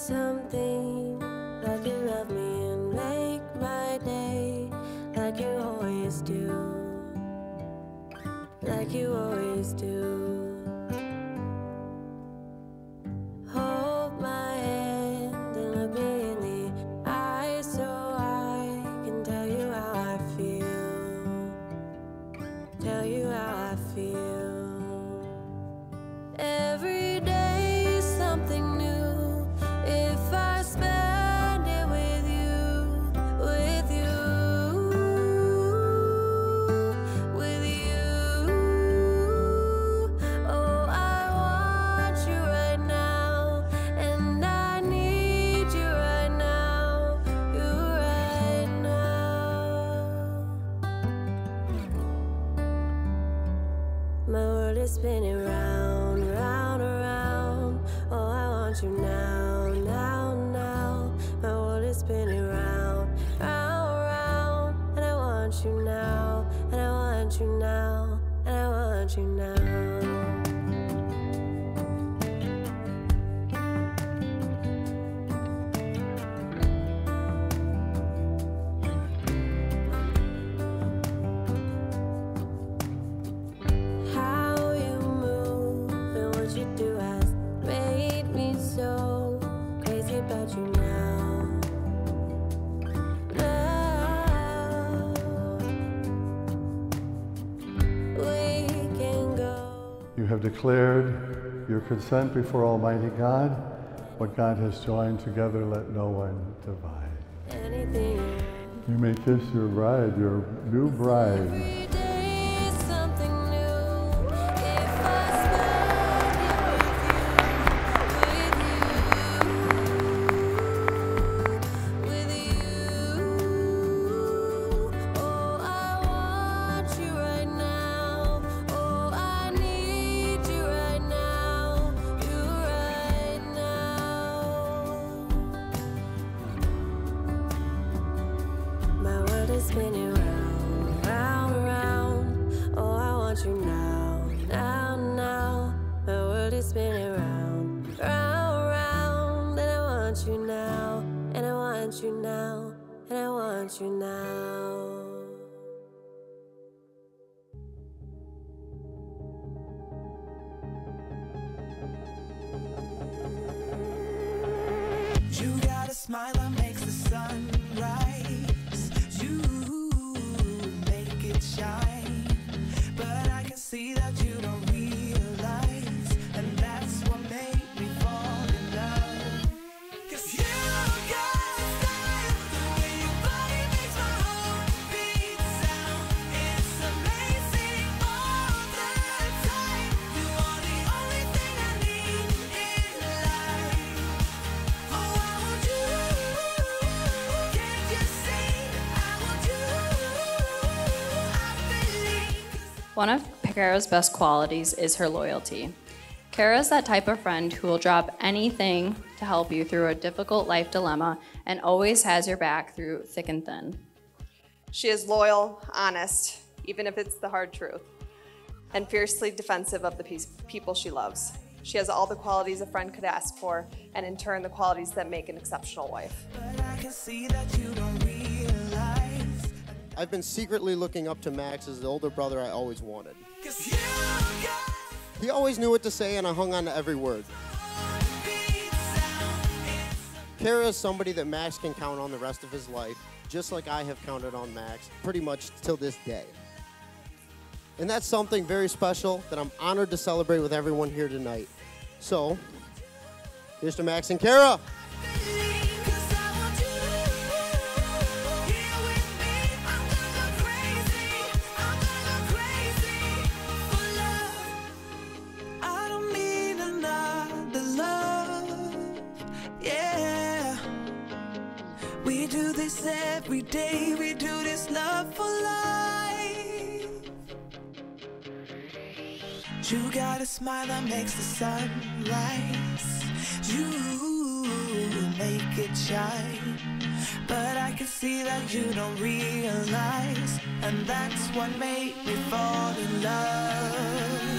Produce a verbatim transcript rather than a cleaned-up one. something, like you love me and make my day, like you always do, like you always do. Hold my hand and look me in the eye, so I can tell you how I feel, tell you how I feel. Every day something new. Spinning round, round, around. Oh, I want you now, now, now. My world is spinning round, round, round. And I want you now, and I want you now, and I want you now. About you now, we can go. You have declared your consent before Almighty God. What God has joined together, let no one divide. Anything. You may kiss your bride, your new bride. Spinning round, round, round. Oh, I want you now, now, now. My world is spinning round, round, round. And I want you now, and I want you now, and I want you now. You got a smile that makes the sun rise. Shine, but I can see that you don't realize, and that's what made me fall in love. 'Cause you got a style, the way your body makes my heart beat sound. It's amazing, all the time. You are the only thing I need in life. Oh, I want you. Can't you see? I want you. One of Kara's best qualities is her loyalty. Kara is that type of friend who will drop anything to help you through a difficult life dilemma and always has your back through thick and thin. She is loyal, honest, even if it's the hard truth, and fiercely defensive of the people she loves. She has all the qualities a friend could ask for, and in turn the qualities that make an exceptional wife. But I can see that you don't I've been secretly looking up to Max as the older brother I always wanted. He always knew what to say, and I hung on to every word. Kara is somebody that Max can count on the rest of his life, just like I have counted on Max, pretty much till this day. And that's something very special that I'm honored to celebrate with everyone here tonight. So, here's to Max and Kara. We do this every day, we do this love for life. You got a smile that makes the sun rise. You make it shine. But I can see that you don't realize, and that's what made me fall in love.